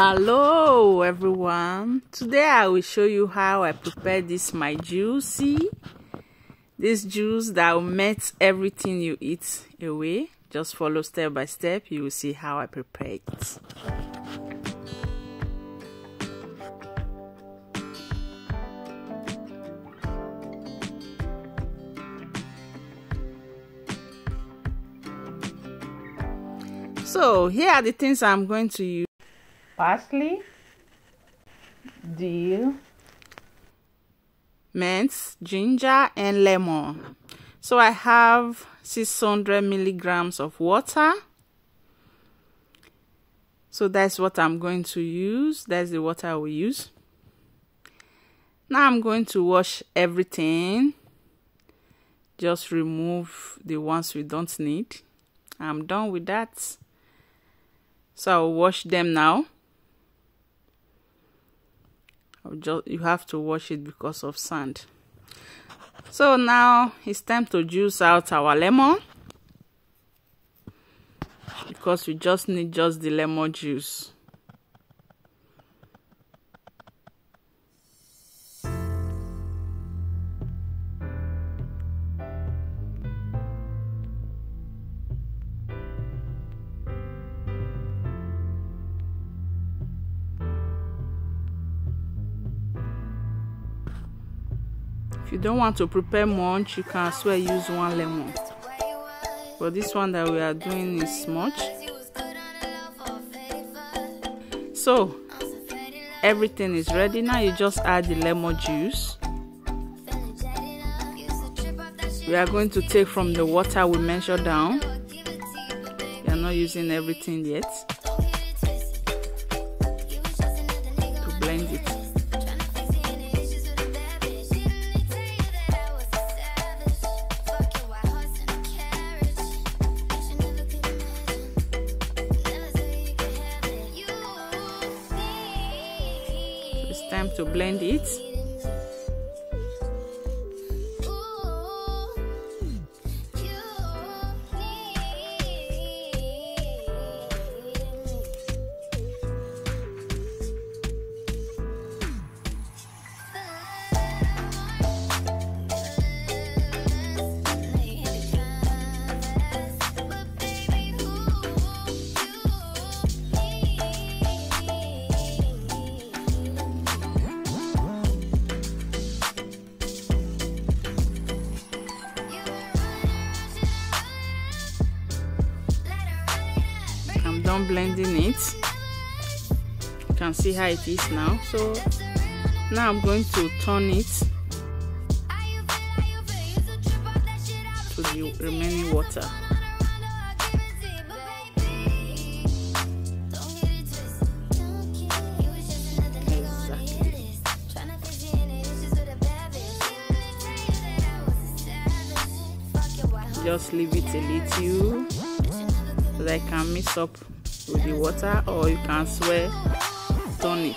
Hello everyone, today I will show you how I prepare my juicy juice that will melt everything you eat away. Just follow step by step, you will see how I prepare it. So here are the things I'm going to use: parsley, dill, mint, ginger, and lemon. So I have 600 milligrams of water. So that's what I'm going to use. That's the water I will use. Now I'm going to wash everything. Just remove the ones we don't need. I'm done with that. So I'll wash them now. You have to wash it because of sand. So now it's time to juice out our lemon, because we just need the lemon juice. If you don't want to prepare much, you can as well use one lemon, but this one that we are doing is much. So everything is ready. Now you just add the lemon juice. We are going to take from the water we measured down. We are not using everything yet, to blend it. Time to blend it. Done blending it. You can see how it is now. So now I'm going to turn it to the remaining water. Exactly. Just leave it a little so that I can mix up with the water, or you can swear turn it.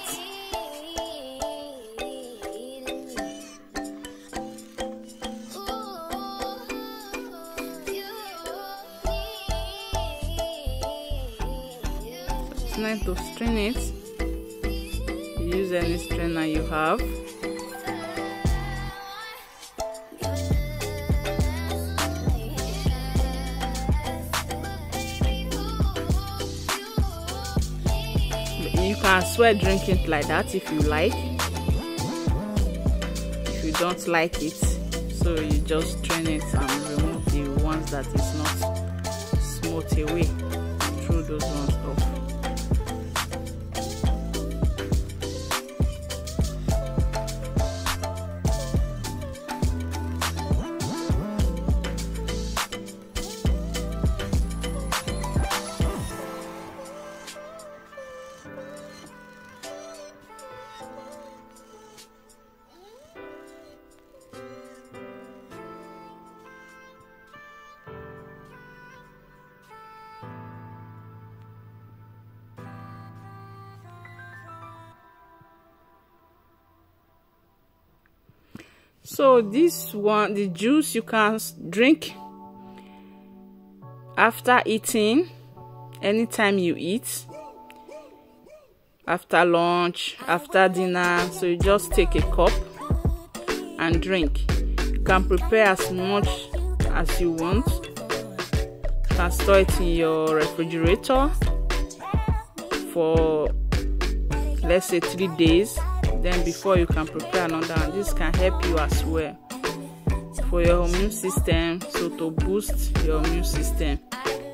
It's nice to strain it. Use any strainer you have. You can swear drink it like that if you like. If you don't like it, so you just strain it and remove the ones that is not smooth away. Throw those ones off. So this one, the juice, you can drink after eating, anytime you eat. after lunch, after dinner. So you just take a cup and drink. You can prepare as much as you want. You can store it in your refrigerator for, let's say, 3 days. Then before you can prepare another one. This can help you as well for your immune system, so to boost your immune system,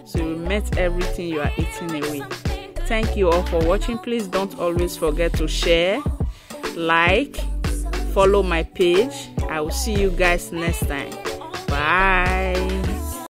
so you melt everything you are eating away. Thank you all for watching. Please don't always forget to share, like, follow my page. I will see you guys next time. Bye.